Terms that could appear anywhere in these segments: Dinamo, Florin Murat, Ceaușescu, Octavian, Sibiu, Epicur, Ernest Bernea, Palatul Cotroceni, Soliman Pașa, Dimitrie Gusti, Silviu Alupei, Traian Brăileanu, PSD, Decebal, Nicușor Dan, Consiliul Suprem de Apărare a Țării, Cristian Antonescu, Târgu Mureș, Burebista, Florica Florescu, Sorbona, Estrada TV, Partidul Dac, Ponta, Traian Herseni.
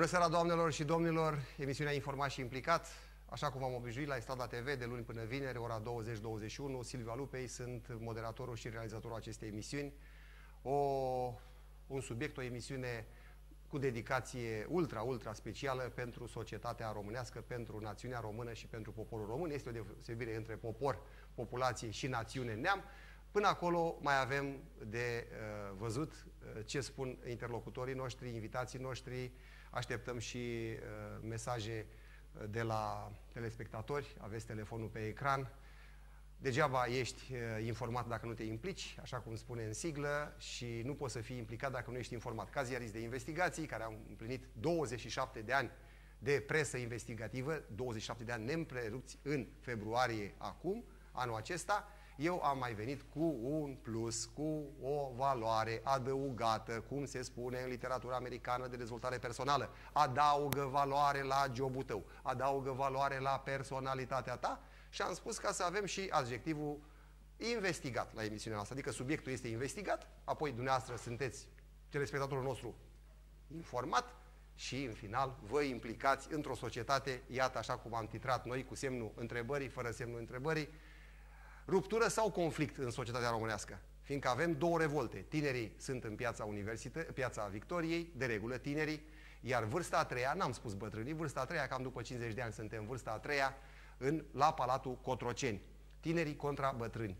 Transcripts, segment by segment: Bună seara, doamnelor și domnilor! Emisiunea Informat și Implicat, așa cum am obișnuit la Estrada TV, de luni până vineri, ora 20-21. Silviu Alupei, sunt moderatorul și realizatorul acestei emisiuni. Un subiect, o emisiune cu dedicație ultra specială pentru societatea românească, pentru națiunea română și pentru poporul român. Este o deosebire între popor, populație și națiune, neam. Până acolo mai avem de văzut ce spun interlocutorii noștri, invitații noștri. Așteptăm și mesaje de la telespectatori. Aveți telefonul pe ecran. Degeaba ești informat dacă nu te implici, așa cum spune în siglă, și nu poți să fii implicat dacă nu ești informat. Ca ziarist de investigații, care am împlinit 27 de ani de presă investigativă, 27 de ani neîmprerupți în februarie acum, anul acesta, eu am mai venit cu un plus, cu o valoare adăugată, cum se spune în literatura americană de dezvoltare personală. Adaugă valoare la jobul tău, adaugă valoare la personalitatea ta. Și am spus ca să avem și adjectivul investigat la emisiunea noastră. Adică subiectul este investigat, apoi dumneavoastră sunteți, telespectatorul nostru, informat și, în final, vă implicați într-o societate, iată așa cum am titrat noi, cu semnul întrebării, fără semnul întrebării, ruptură sau conflict în societatea românească. Fiindcă avem două revolte. Tinerii sunt în piața Victoriei, de regulă tinerii, iar vârsta a treia, n-am spus bătrânii, vârsta a treia, cam după 50 de ani suntem vârsta a treia, la Palatul Cotroceni. Tinerii contra bătrâni.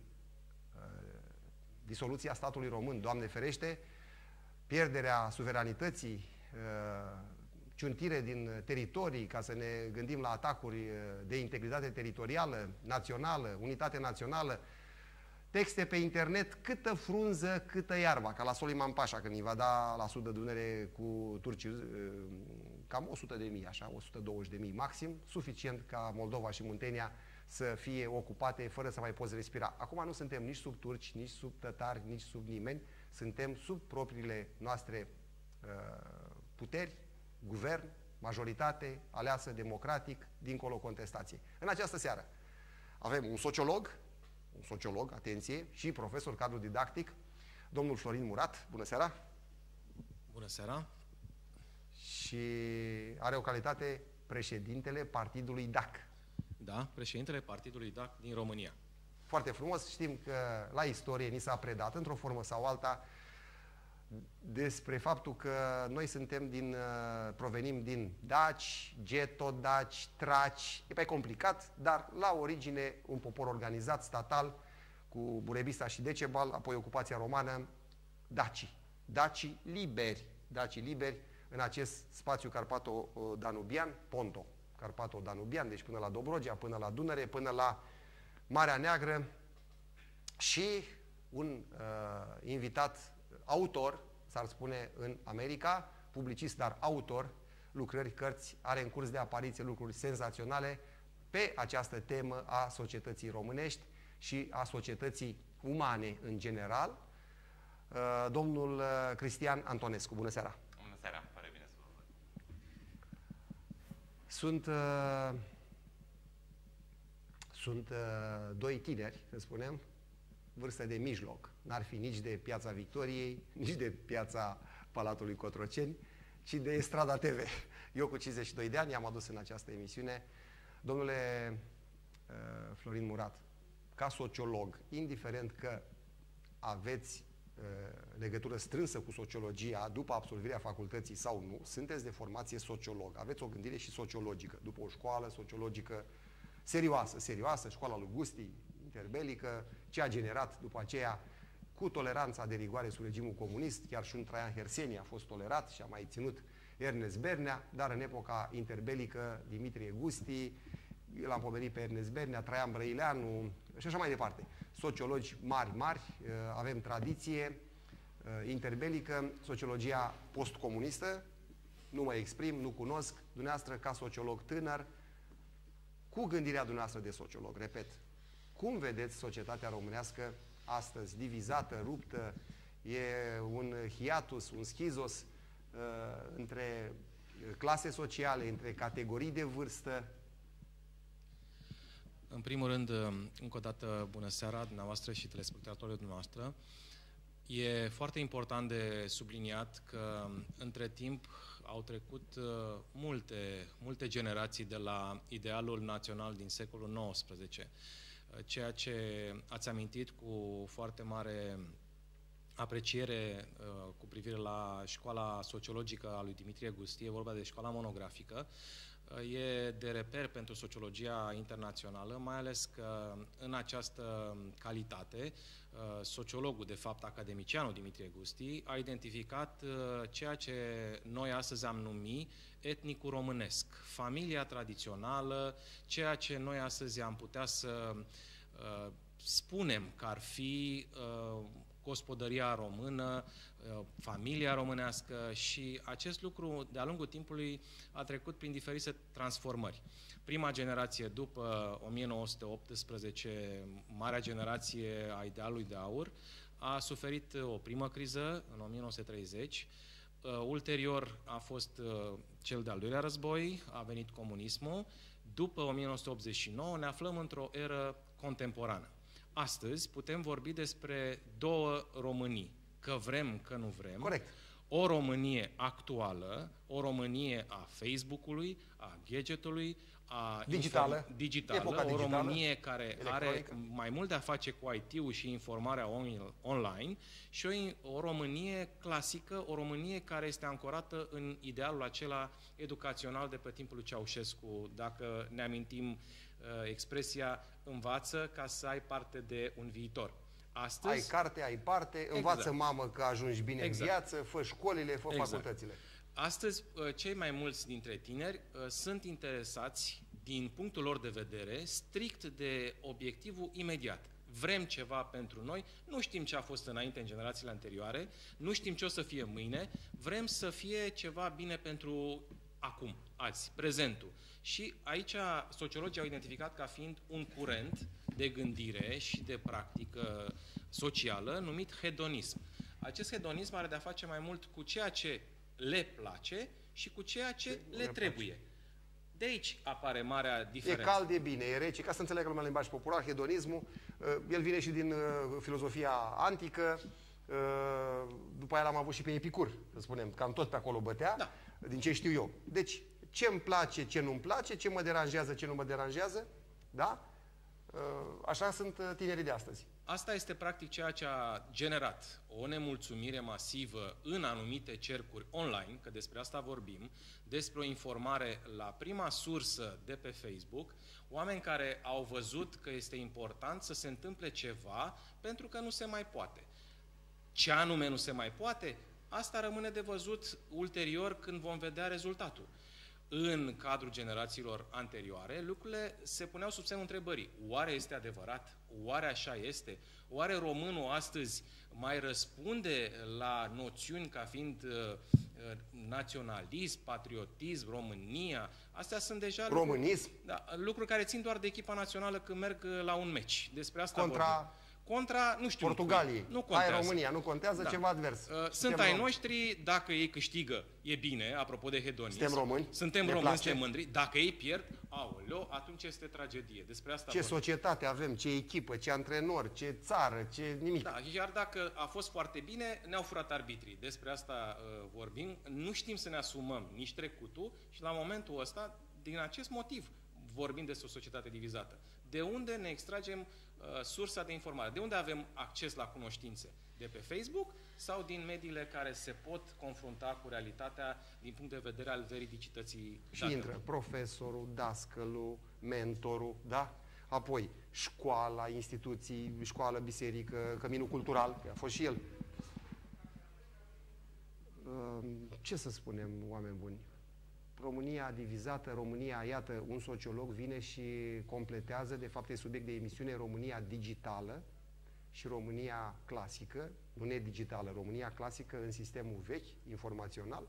Disoluția statului român, Doamne ferește, pierderea suveranității, ciuntire din teritorii, ca să ne gândim la atacuri de integritate teritorială, națională, unitate națională, texte pe internet, câtă frunză, câtă iarba, ca la Soliman Pașa, când invada la sud de Dunăre cu turcii, cam 100.000, așa, 120.000 maxim, suficient ca Moldova și Muntenia să fie ocupate fără să mai poți respira. Acum nu suntem nici sub turci, nici sub tătari, nici sub nimeni, suntem sub propriile noastre puteri, guvern, majoritate, aleasă democratic, dincolo contestației. În această seară avem un sociolog, atenție, și profesor cadru didactic, domnul Florin Murat. Bună seara! Bună seara! Și are o calitate președintele Partidului Dac. Da, președintele Partidului Dac din România. Foarte frumos, știm că la istorie ni s-a predat, într-o formă sau alta, despre faptul că noi suntem din, provenim din daci, getodaci, traci, e mai complicat, dar la origine un popor organizat, statal, cu Burebista și Decebal, apoi ocupația romană, dacii. Dacii liberi în acest spațiu carpato-danubian, Ponto, carpato-danubian, deci până la Dobrogea, până la Dunăre, până la Marea Neagră, și un invitat autor, s-ar spune în America, publicist, dar autor, lucrări, cărți, are în curs de apariție lucruri senzaționale pe această temă a societății românești și a societății umane în general, domnul Cristian Antonescu. Bună seara! Bună seara! Pare bine să vă văd! Sunt doi tineri, să spunem, vârstă de mijloc. N-ar fi nici de piața Victoriei, nici de piața Palatului Cotroceni, ci de Estrada TV. Eu cu 52 de ani i-am adus în această emisiune. Domnule Florin Murat, ca sociolog, indiferent că aveți legătură strânsă cu sociologia după absolvirea facultății sau nu, sunteți de formație sociolog. Aveți o gândire și sociologică, după o școală sociologică serioasă, școala lui Gusti, interbelică, ce a generat după aceea cu toleranța de rigoare sub regimul comunist, chiar și un Traian Herseni a fost tolerat și a mai ținut Ernest Bernea, dar în epoca interbelică Dimitrie Gusti, l-am pomenit pe Ernest Bernea, Traian Brăileanu și așa mai departe. Sociologi mari, avem tradiție interbelică, sociologia postcomunistă, nu mă exprim, nu cunosc, dumneavoastră ca sociolog tânăr, cu gândirea dumneavoastră de sociolog, repet, cum vedeți societatea românească astăzi, divizată, ruptă, e un hiatus, un schizos între clase sociale, între categorii de vârstă? În primul rând, încă o dată, bună seara dumneavoastră și telespectatorilor dumneavoastră. E foarte important de subliniat că între timp au trecut multe generații de la idealul național din secolul XIX, ceea ce ați amintit cu foarte mare apreciere cu privire la școala sociologică a lui Dimitrie Gusti, e vorba de școala monografică, e de reper pentru sociologia internațională, mai ales că în această calitate, sociologul, de fapt academicianul Dimitrie Gusti, a identificat ceea ce noi astăzi am numit etnicul românesc, familia tradițională, ceea ce noi astăzi am putea să spunem că ar fi gospodăria română, familia românească, și acest lucru de-a lungul timpului a trecut prin diferite transformări. Prima generație după 1918, marea generație a idealului de aur, a suferit o primă criză în 1930, ulterior a fost cel de-al doilea război, a venit comunismul, după 1989 ne aflăm într-o eră contemporană. Astăzi putem vorbi despre două Românii, că vrem, că nu vrem. Corect. O Românie actuală, o Românie a Facebook-ului, a gadgetului, a digitală, o Românie care electronică, are mai mult de a face cu IT-ul și informarea online, și o Românie clasică, o Românie care este ancorată în idealul acela educațional de pe timpul lui Ceaușescu, dacă ne amintim expresia învață ca să ai parte de un viitor. Astăzi, ai carte, ai parte, învață mamă că ajungi bine în viață, fă școlile, fă facultățile. Astăzi, cei mai mulți dintre tineri sunt interesați, din punctul lor de vedere, strict de obiectivul imediat. Vrem ceva pentru noi, nu știm ce a fost înainte în generațiile anterioare, nu știm ce o să fie mâine, vrem să fie ceva bine pentru acum, azi, prezentul. Și aici sociologii au identificat ca fiind un curent de gândire și de practică socială numit hedonism. Acest hedonism are de-a face mai mult cu ceea ce le place și cu ceea ce le trebuie. De aici apare marea diferență. E cald, e bine, e rece, ca să înțeleagă lumea limbaj popular, hedonismul, el vine și din filozofia antică, după aia l-am avut și pe Epicur, să spunem, cam tot pe acolo bătea, da, din ce știu eu. Deci, ce îmi place, ce nu-mi place, ce mă deranjează, ce nu mă deranjează, da? Așa sunt tinerii de astăzi. Asta este practic ceea ce a generat o nemulțumire masivă în anumite cercuri online, că despre asta vorbim, despre o informare la prima sursă de pe Facebook, oameni care au văzut că este important să se întâmple ceva pentru că nu se mai poate. Ce anume nu se mai poate, asta rămâne de văzut ulterior când vom vedea rezultatul. În cadrul generațiilor anterioare, lucrurile se puneau sub semnul întrebării. Oare este adevărat? Oare așa este? Oare românul astăzi mai răspunde la noțiuni ca fiind naționalism, patriotism, România? Astea sunt deja lucruri care țin doar de echipa națională când merg la un meci. Despre asta vorbim. Contra, nu știu, Portugaliei, nu contează. Ai România, nu contează, da, ceva advers. Sunt ai noștri, dacă ei câștigă, e bine, apropo de hedonism. Suntem români, suntem mândri. Dacă ei pierd, aoleo, atunci este tragedie. Despre asta vorbim. Ce societate avem, ce echipă, ce antrenor, ce țară, ce nimic. Da, iar dacă a fost foarte bine, ne-au furat arbitrii. Despre asta vorbim. Nu știm să ne asumăm nici trecutul și la momentul ăsta, din acest motiv, vorbim despre o societate divizată. De unde ne extragem sursa de informare? De unde avem acces la cunoștințe? De pe Facebook sau din mediile care se pot confrunta cu realitatea din punct de vedere al veridicității? Și datelor? Intră profesorul, dascălul, mentorul, da? Apoi școala, instituții, școală, biserică, căminul cultural, că a fost și el. Ce să spunem, oameni buni? România divizată, România, iată, un sociolog vine și completează, de fapt e subiect de emisiune, România digitală și România clasică, nu nedigitală, România clasică în sistemul vechi, informațional,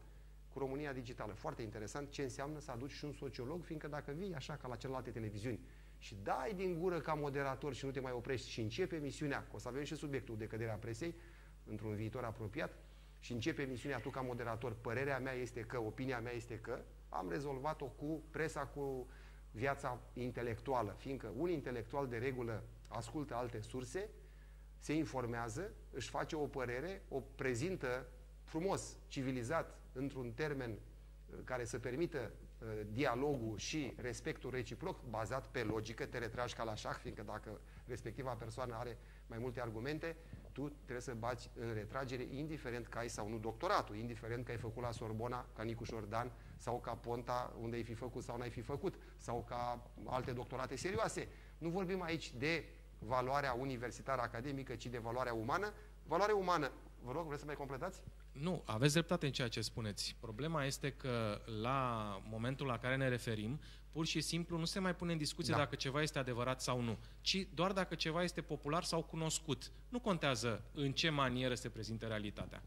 cu România digitală. Foarte interesant ce înseamnă să aduci și un sociolog, fiindcă dacă vii așa ca la celelalte televiziuni și dai din gură ca moderator și nu te mai oprești și începe emisiunea, că o să avem și subiectul de căderea presei într-un viitor apropiat, și începe emisiunea tu ca moderator, părerea mea este că, opinia mea este că, am rezolvat-o cu presa, cu viața intelectuală, fiindcă un intelectual de regulă ascultă alte surse se informează, își face o părere, o prezintă frumos, civilizat, într-un termen care să permită dialogul și respectul reciproc, bazat pe logică, te retragi ca la șah, fiindcă dacă respectiva persoană are mai multe argumente, tu trebuie să bați în retragere, indiferent că ai sau nu doctoratul, indiferent că ai făcut la Sorbona, ca Nicușor Dan, sau ca Ponta, unde ai fi făcut sau n-ai fi făcut, sau ca alte doctorate serioase. Nu vorbim aici de valoarea universitară academică, ci de valoarea umană. Valoarea umană, vă rog, vreți să mai completați? Nu, aveți dreptate în ceea ce spuneți. Problema este că la momentul la care ne referim, pur și simplu nu se mai pune în discuție dacă ceva este adevărat sau nu, ci doar dacă ceva este popular sau cunoscut. Nu contează în ce manieră se prezintă realitatea.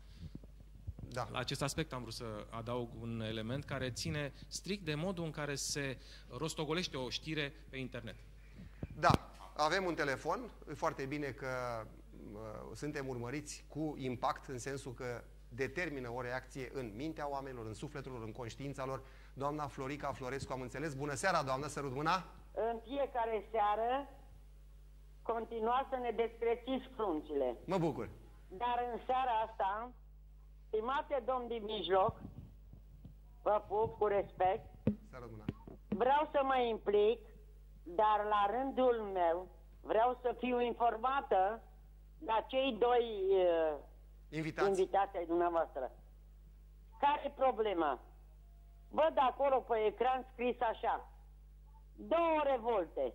Da. La acest aspect am vrut să adaug un element care ține strict de modul în care se rostogolește o știre pe internet. Da, avem un telefon, foarte bine că suntem urmăriți cu impact, în sensul că determină o reacție în mintea oamenilor, în sufletul lor, în conștiința lor. Doamna Florica Florescu, am înțeles. Bună seara, doamnă, sărut mâna! În fiecare seară continuați să ne descrețiți fruncile. Mă bucur! Dar în seara asta, stimate domn din mijloc, vă pup cu respect. Sărut mâna! Vreau să mă implic, dar la rândul meu vreau să fiu informată la cei doi invitați ai dumneavoastră. Care-i problema? Văd acolo pe ecran scris așa: două revolte.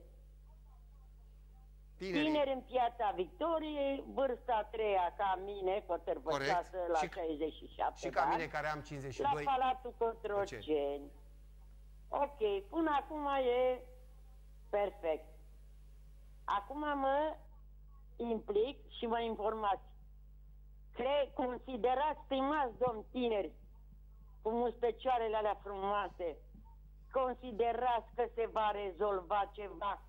Tineri în Piața Victoriei, vârsta a treia ca mine, cotărbățeasă la 67 și ca mine care am 52. La Palatul Cotroceni. Ok, până acum e perfect. Acum mă implic și mă informați. Considerați, stimați domn tineri, cu mustăcioarele alea frumoase, considerați că se va rezolva ceva,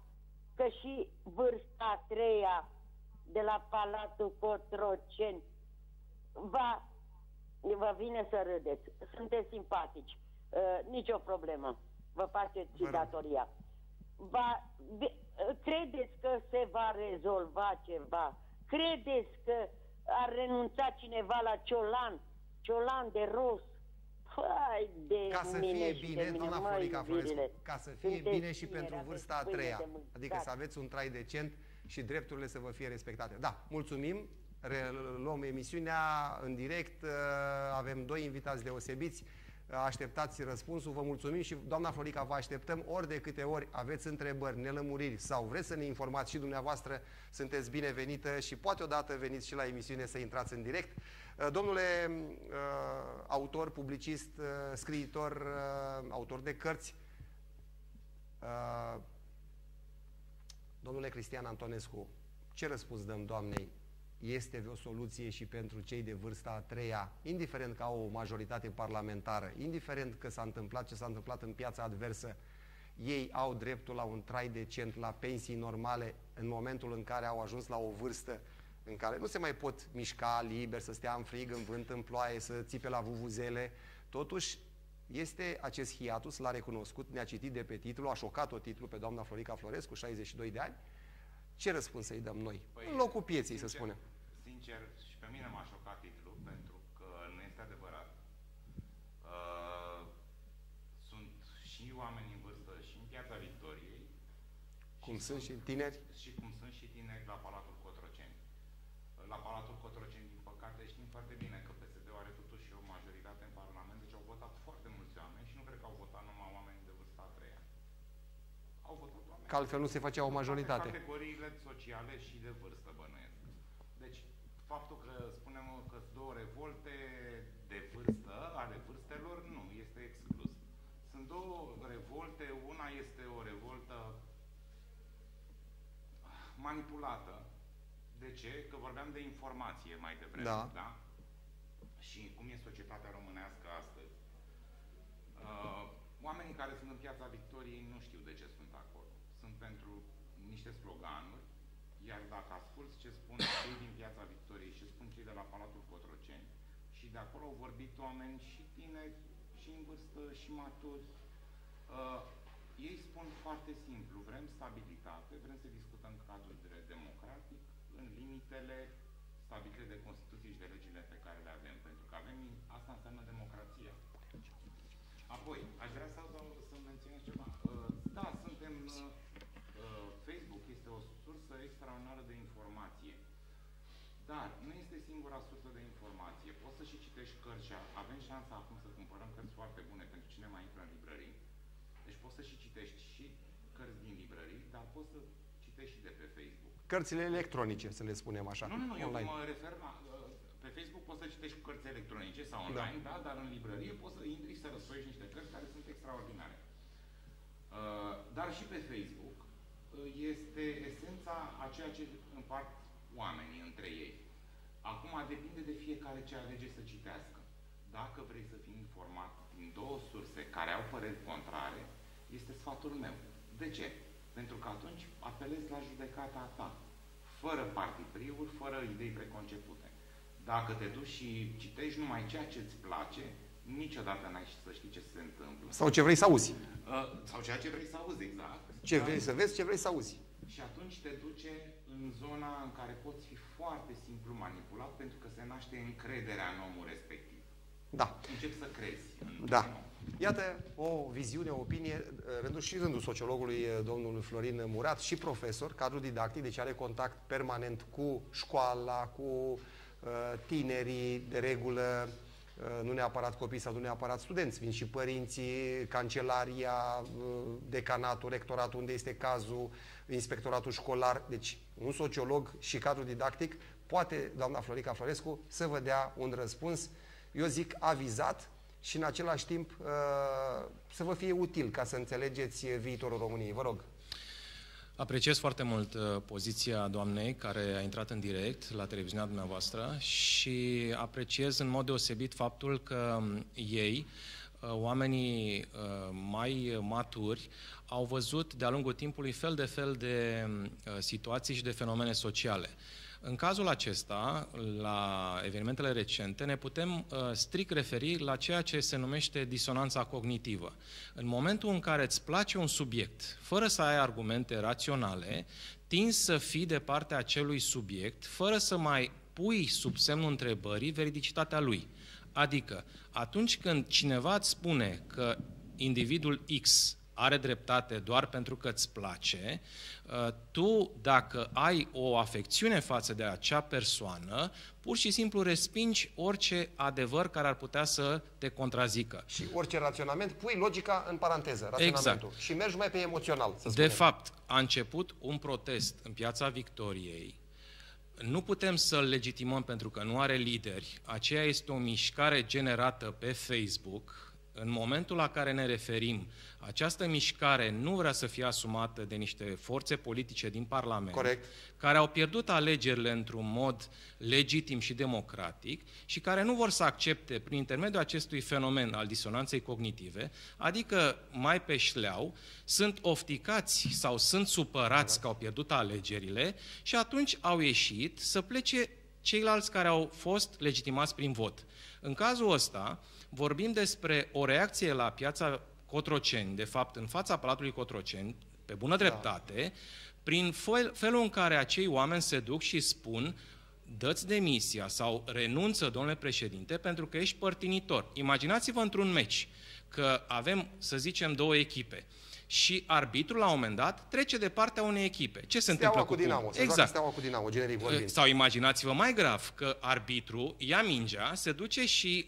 că și vârsta a treia de la Palatul Cotroceni vă vine să râdeți. Sunteți simpatici. Nicio problemă. Vă faceți și datoria. Credeți că se va rezolva ceva? Credeți că a renunțat cineva la Ciolan, Ciolan de Ros? Hai de ca să fie bine, doamna Florica Florescu, ca să fie bine și pentru vârsta a treia. Adică să aveți un trai decent și drepturile să vă fie respectate. Da, mulțumim, reluăm emisiunea în direct, avem doi invitați deosebiți, așteptați răspunsul, vă mulțumim și doamna Florica, vă așteptăm ori de câte ori aveți întrebări, nelămuriri sau vreți să ne informați și dumneavoastră, sunteți binevenită și poate odată veniți și la emisiune să intrați în direct. Domnule autor, publicist, scriitor, autor de cărți, domnule Cristian Antonescu, ce răspuns dăm doamnei? Este o soluție și pentru cei de vârsta a treia, indiferent că au o majoritate parlamentară, indiferent că s-a întâmplat ce s-a întâmplat în piața adversă, ei au dreptul la un trai decent, la pensii normale, în momentul în care au ajuns la o vârstă în care nu se mai pot mișca liber, să stea în frig, în vânt, în ploaie, să țipe la vuvuzele. Totuși, este acest hiatus, l-a recunoscut, ne-a citit de pe titlu, a șocat-o titlul pe doamna Florica Florescu, 62 de ani. Ce răspuns să-i dăm noi? Păi, în locul pieței, sincer, să spunem. Sincer, și pe mine m-a șocat titlul, pentru că nu este adevărat. Sunt și oameni în vârstă și în Piața Victoriei. Cum și sunt și tineri? Și cum sunt și tineri la Palatul Cotroceni. La Palatul Cotroceni, din păcate, știm foarte bine că PSD-ul are totuși o majoritate în Parlament, deci au votat foarte mulți oameni și nu cred că au votat numai oameni de vârsta a treia. Au votat oameni. Că altfel nu se făcea o majoritate. Categoriile sociale și de vârstă, bănuiesc. Deci, faptul că spunem că sunt două revolte de vârstă, ale vârstelor, nu, este exclus. Sunt două revolte, una este o revoltă manipulată. De ce? Că vorbeam de informație mai devreme, da? Și cum e societatea românească astăzi. Oamenii care sunt în Piața Victoriei nu știu de ce sunt acolo. Sunt pentru niște sloganuri, iar dacă asculți ce spun cei din Piața Victoriei și spun cei de la Palatul Cotroceni, și de acolo au vorbit oameni și tineri, și în vârstă, și maturi, ei spun foarte simplu: vrem stabilitate, vrem să discutăm cadrul democratic în limite limitele stabilite de Constituție și de legile pe care le avem, pentru că avem, asta înseamnă democrația. Apoi, aș vrea să menționez ceva. Da, suntem... Facebook este o sursă extraordinară de informație. Dar nu este singura sursă de informație. Poți să și citești cărți și avem șansa acum să cumpărăm cărți foarte bune pentru cine mai intră în librării. Deci poți să și citești și cărți din librării, dar poți să citești și de pe Facebook. Cărțile electronice, să le spunem așa. Nu, nu, nu, online. Eu mă refer la... Pe Facebook poți să citești cărți electronice sau online, da. Da, dar în librărie poți să intri și să răsfoiești niște cărți care sunt extraordinare. Dar și pe Facebook este esența a ceea ce împart oamenii între ei. Acum depinde de fiecare ce alege să citească. Dacă vrei să fii informat din două surse care au păreri contrare, este sfatul meu. De ce? Pentru că atunci apelezi la judecata ta, fără partipriuri, fără idei preconcepute. Dacă te duci și citești numai ceea ce îți place, niciodată n-ai să știi ce se întâmplă. Sau ce vrei să auzi. Sau ceea ce vrei să auzi, exact. Ce vrei să vezi, ce vrei să auzi. Și atunci te duce în zona în care poți fi foarte simplu manipulat, pentru că se naște încrederea în omul respectiv. Da. Încep să crezi. Da. Iată o viziune, o opinie, și rândul sociologului domnul Florin Murat, și profesor, cadru didactic, deci are contact permanent cu școala, cu tinerii, de regulă, nu neapărat copii sau nu neapărat studenți, vin și părinții, cancelaria, decanatul, rectoratul, unde este cazul, inspectoratul școlar, deci un sociolog și cadru didactic, poate doamna Florica Florescu să vă dea un răspuns, eu zic avizat și în același timp să vă fie util ca să înțelegeți viitorul României. Vă rog. Apreciez foarte mult poziția doamnei care a intrat în direct la televiziunea dumneavoastră și apreciez în mod deosebit faptul că ei, oamenii mai maturi, au văzut de-a lungul timpului fel de fel de situații și de fenomene sociale. În cazul acesta, la evenimentele recente, ne putem strict referi la ceea ce se numește disonanța cognitivă. În momentul în care îți place un subiect, fără să ai argumente raționale, tinzi să fii de partea acelui subiect, fără să mai pui sub semnul întrebării veridicitatea lui. Adică, atunci când cineva îți spune că individul X are dreptate doar pentru că îți place, tu, dacă ai o afecțiune față de acea persoană, pur și simplu respingi orice adevăr care ar putea să te contrazică. Și orice raționament, pui logica în paranteză, raționamentul. Exact. Și mergi mai pe emoțional, să spunem. De fapt, a început un protest în Piața Victoriei. Nu putem să-l legitimăm pentru că nu are lideri. Aceea este o mișcare generată pe Facebook. În momentul la care ne referim, această mișcare nu vrea să fie asumată de niște forțe politice din Parlament, corect, care au pierdut alegerile într-un mod legitim și democratic și care nu vor să accepte, prin intermediul acestui fenomen al disonanței cognitive, adică mai pe șleau, sunt ofticați sau sunt supărați, da, că au pierdut alegerile și atunci au ieșit să plece ceilalți care au fost legitimați prin vot. În cazul ăsta, vorbim despre o reacție la Piața Cotroceni, de fapt în fața Palatului Cotroceni, pe bună dreptate, prin felul în care acei oameni se duc și spun dă-ți demisia sau renunță, domnule președinte, pentru că ești părtinitor. Imaginați-vă într-un meci că avem, să zicem, două echipe și arbitrul la un moment dat trece de partea unei echipe. Ce se întâmplă cu Dinamo? Exact. Steaua cu Dinamo, generic vorbind. Sau imaginați-vă mai grav că arbitrul ia mingea, se duce și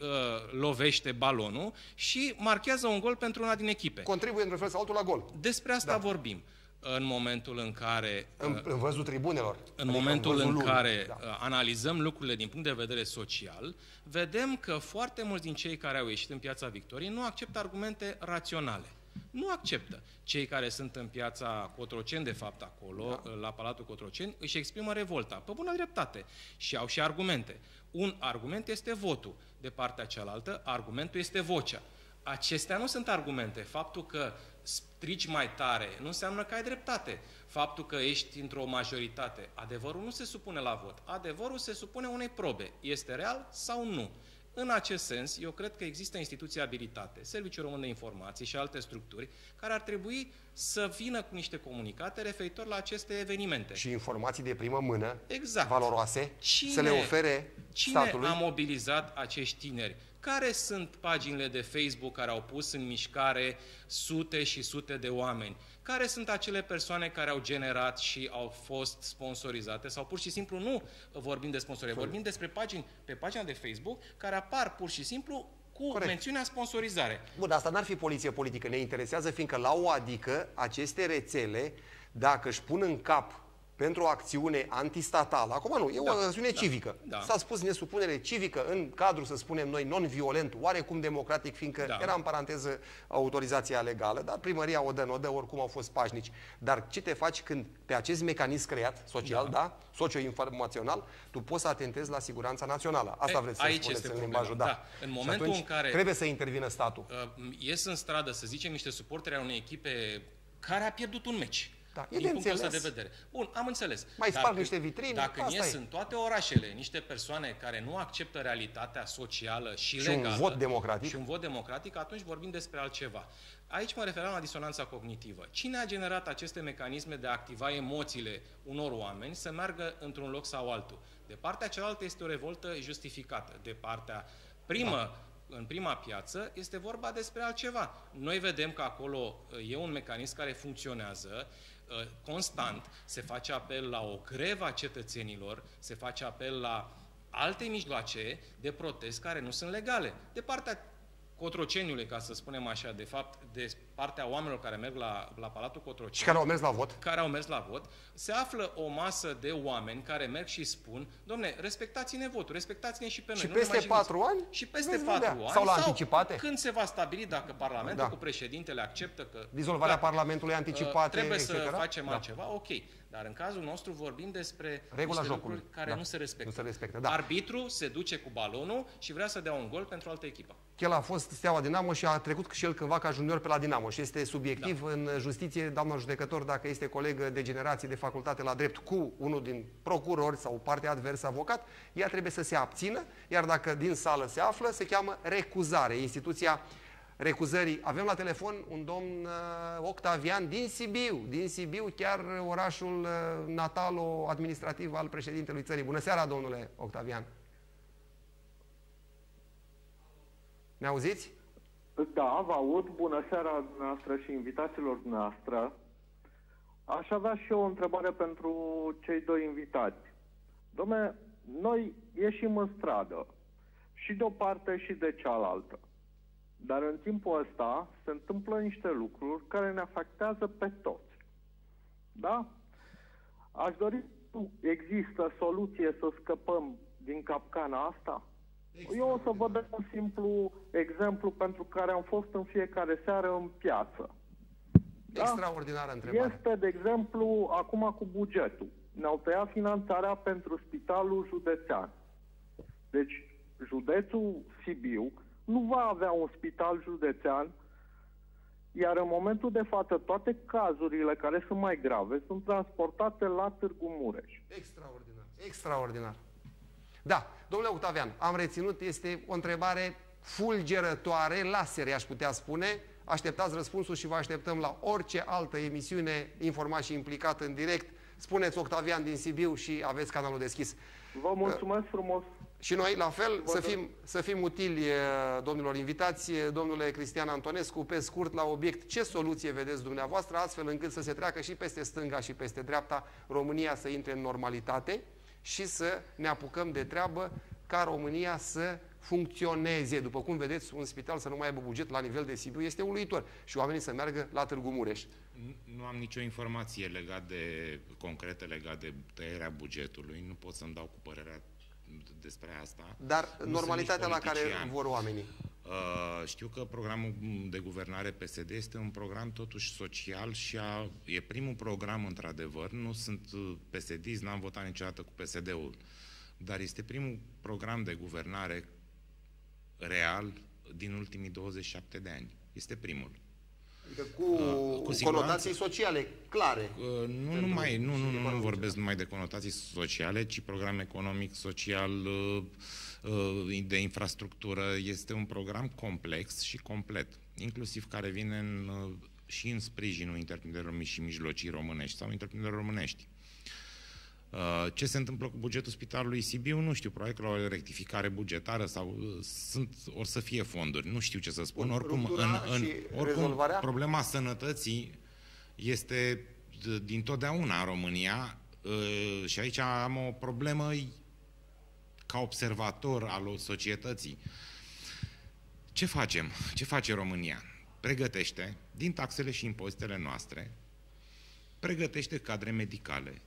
lovește balonul și marchează un gol pentru una din echipe. Contribuie într-un fel sau altul la gol. Despre asta vorbim. În momentul în care... În văzul tribunelor. În momentul în care analizăm lucrurile din punct de vedere social, vedem că foarte mulți din cei care au ieșit în Piața Victoriei nu acceptă argumente raționale. Nu acceptă. Cei care sunt în Piața Cotroceni, de fapt acolo, la Palatul Cotroceni, își exprimă revolta, pe bună dreptate, și au și argumente. Un argument este votul, de partea cealaltă argumentul este vocea. Acestea nu sunt argumente. Faptul că strici mai tare nu înseamnă că ai dreptate. Faptul că ești într-o majoritate, adevărul nu se supune la vot. Adevărul se supune unei probe. Este real sau nu? În acest sens, eu cred că există instituții abilitate, Serviciul Român de Informații și alte structuri, care ar trebui să vină cu niște comunicate referitor la aceste evenimente. Și informații de primă mână, exact, valoroase, să le ofere statului. Cine a mobilizat acești tineri? Care sunt paginile de Facebook care au pus în mișcare sute și sute de oameni? Care sunt acele persoane care au generat și au fost sponsorizate? Sau pur și simplu nu vorbim de sponsorizare, vorbim despre pagini pe pagina de Facebook care apar pur și simplu cu mențiunea sponsorizare. Bun, dar asta n-ar fi poliție politică. Ne interesează fiindcă la o adică aceste rețele, dacă își pun în cap pentru o acțiune antistatală, acum nu, e o acțiune civică. S-a spus nesupunere civică în cadrul, să spunem noi, non-violent, oarecum democratic, fiindcă era în paranteză autorizația legală, dar primăria o dă, nu o dă, oricum au fost pașnici. Dar ce te faci când pe acest mecanism creat, social, socio-informațional, tu poți să atentezi la siguranța națională. Asta vreți să spuneți în limbajul, în momentul în care trebuie să intervină statul. Ies în stradă, să zicem, niște suporteri ale unei echipe care a pierdut un meci. Da, din punctul ăsta de vedere. Bun, am înțeles. Mai sparg niște vitrine. Dacă ies în toate orașele niște persoane care nu acceptă realitatea socială și legală, un vot democratic. Și un vot democratic, atunci vorbim despre altceva. Aici mă referam la disonanța cognitivă. Cine a generat aceste mecanisme de a activa emoțiile unor oameni să meargă într-un loc sau altul? De partea cealaltă este o revoltă justificată. De partea primă, în prima piață, este vorba despre altceva. Noi vedem că acolo e un mecanism care funcționează constant, se face apel la o grevă a cetățenilor, se face apel la alte mijloace de protest care nu sunt legale. De partea Cotroceniului, ca să spunem așa, de fapt, de partea oamenilor care merg la Palatul Cotroceni. Și care au mers la vot. Care au mers la vot. Se află o masă de oameni care merg și spun, domne, respectați-ne votul, respectați-ne și pe noi. Și nu peste 4 ani? Și peste 4 ani. Sau la anticipate? Când se va stabili dacă Parlamentul cu președintele acceptă că... Dizolvarea Parlamentului anticipate, trebuie să facem altceva, ok. Dar în cazul nostru vorbim despre niște lucruri care nu se respectă. Nu se respectă. Arbitru se duce cu balonul și vrea să dea un gol pentru altă echipă. El a fost Steaua Dinamo și a trecut și el cândva ca junior pe la Dinamo și este subiectiv în justiție, doamna judecător, dacă este colegă de generație de facultate la drept cu unul din procurori sau partea adversă, avocat, ea trebuie să se abțină, iar dacă din sală se află, se cheamă recuzare, instituția recuzării. Avem la telefon un domn Octavian din Sibiu, chiar orașul natal administrativ al președintelui țării. Bună seara, domnule Octavian! Ne auziți? Da, vă aud. Bună seara noastră și invitațiilor noastre. Aș avea și eu o întrebare pentru cei doi invitați. Dom'le, noi ieșim în stradă, și de o parte și de cealaltă. Dar în timpul ăsta se întâmplă niște lucruri care ne afectează pe toți. Da? Aș dori, există soluție să scăpăm din capcana asta? Eu o să vă dau un simplu exemplu pentru care am fost în fiecare seară în piață. Extraordinară întrebare. Este, de exemplu, acum cu bugetul. Ne-au tăiat finanțarea pentru spitalul județean. Deci, județul Sibiu nu va avea un spital județean, iar în momentul de față toate cazurile care sunt mai grave sunt transportate la Târgu Mureș. Extraordinar. Extraordinar. Da, domnule Octavian, am reținut, este o întrebare fulgerătoare, laser, i-aș putea spune. Așteptați răspunsul și vă așteptăm la orice altă emisiune Informat și Implicat în direct. Spuneți Octavian din Sibiu și aveți canalul deschis. Vă mulțumesc frumos! Și noi, la fel, să fim utili domnilor invitați. Domnule Cristian Antonescu, pe scurt, la obiect, ce soluție vedeți dumneavoastră astfel încât să se treacă și peste stânga și peste dreapta, România să intre în normalitate și să ne apucăm de treabă ca România să funcționeze. După cum vedeți, un spital să nu mai aibă buget la nivel de Sibiu este uluitor și oamenii să meargă la Târgu Mureș. Nu am nicio informație concretă legată de tăierea bugetului, nu pot să-mi dau cu părerea despre asta. Dar normalitatea la care vor oamenii. Știu că programul de guvernare PSD este un program totuși social și e primul program într-adevăr, nu sunt PSD-ist, n-am votat niciodată cu PSD-ul, dar este primul program de guvernare real din ultimii 27 de ani. Este primul. Adică cu conotații sociale clare. Nu vorbesc numai de conotații sociale, ci program economic, social, de infrastructură. Este un program complex și complet, inclusiv care vine și în sprijinul întreprinderilor mici și mijlocii românești sau întreprinderilor românești. Ce se întâmplă cu bugetul Spitalului Sibiu? Nu știu, probabil că la o rectificare bugetară sau or să fie fonduri, nu știu ce să spun. Oricum, problema sănătății este din totdeauna în România și aici am o problemă ca observator al societății. Ce facem? Ce face România? Pregătește, din taxele și impozitele noastre, pregătește cadre medicale,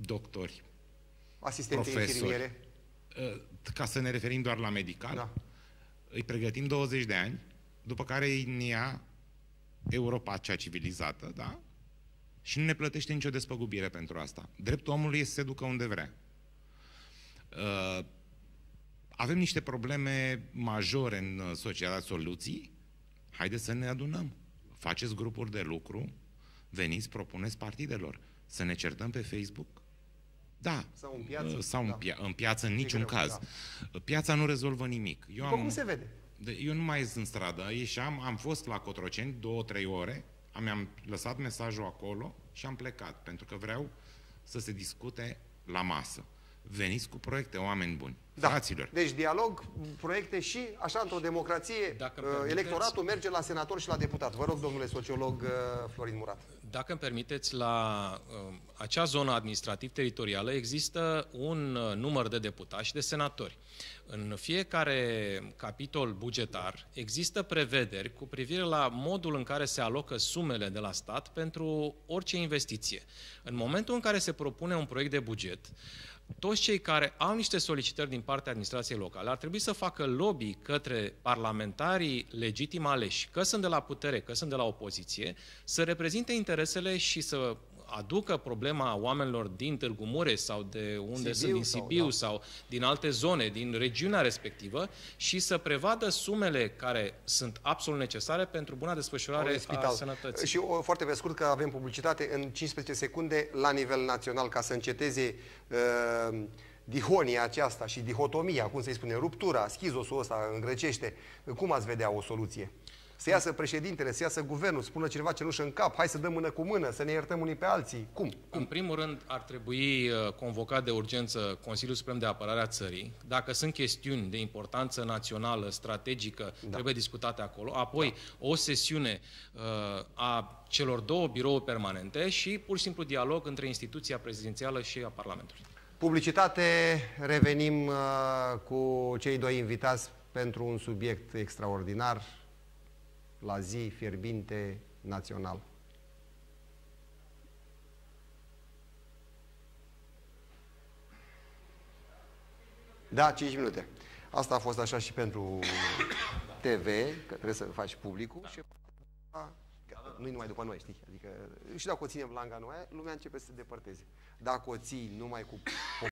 doctori, asistente, infirmiere. Ca să ne referim doar la medical, da. Îi pregătim 20 de ani, după care îi ia Europa cea civilizată, da? Și nu ne plătește nicio despăgubire pentru asta. Dreptul omului este să se ducă unde vrea. Avem niște probleme majore în societatea, soluții. Haideți să ne adunăm. Faceți grupuri de lucru, veniți, propuneți partidelor. Să ne certăm pe Facebook? Da. Sau în piață? Sau în piață în niciun caz. Da. Piața nu rezolvă nimic. Cum se vede? Eu nu mai ies în stradă. Ieșeam, am fost la Cotroceni 2-3 ore, mi-am lăsat mesajul acolo și am plecat, pentru că vreau să se discute la masă. Veniți cu proiecte, oameni buni. Da. Fraților. Deci dialog, proiecte și, așa, într-o democrație, electoratul merge la senator și la deputat. Vă rog, domnule sociolog Florin Murat. Dacă îmi permiteți, la acea zonă administrativ-teritorială există un număr de deputați și de senatori. În fiecare capitol bugetar există prevederi cu privire la modul în care se alocă sumele de la stat pentru orice investiție. În momentul în care se propune un proiect de buget, toți cei care au niște solicitări din partea administrației locale ar trebui să facă lobby către parlamentarii legitim aleși, că sunt de la putere, că sunt de la opoziție, să reprezinte interesele și să aducă problema oamenilor din Târgu Mureș sau de unde sunt, din Sibiu sau din alte zone, din regiunea respectivă, și să prevadă sumele care sunt absolut necesare pentru buna desfășurare a sănătății. Și foarte pe scurt, că avem publicitate, în 15 secunde, la nivel național, ca să înceteze dihonia aceasta și dihotomia, cum să-i spune, ruptura, schizosul ăsta în grecește, cum ați vedea o soluție? Să iasă președintele, să iasă guvernul, spună cineva cenușă în cap, hai să dăm mână cu mână, să ne iertăm unii pe alții. Cum? În primul rând ar trebui convocat de urgență Consiliul Suprem de Apărare a Țării. Dacă sunt chestiuni de importanță națională, strategică, trebuie discutate acolo. Apoi o sesiune a celor două birouri permanente și pur și simplu dialog între instituția prezidențială și a Parlamentului. Publicitate, revenim cu cei doi invitați pentru un subiect extraordinar, la zi fierbinte național. Da, 5 minute. Asta a fost așa și pentru TV, că trebuie să faci publicul. Da. Și nu numai după noi, știi? Adică, și dacă o ținem langa noi, lumea începe să se depărteze. Dacă o ții numai cu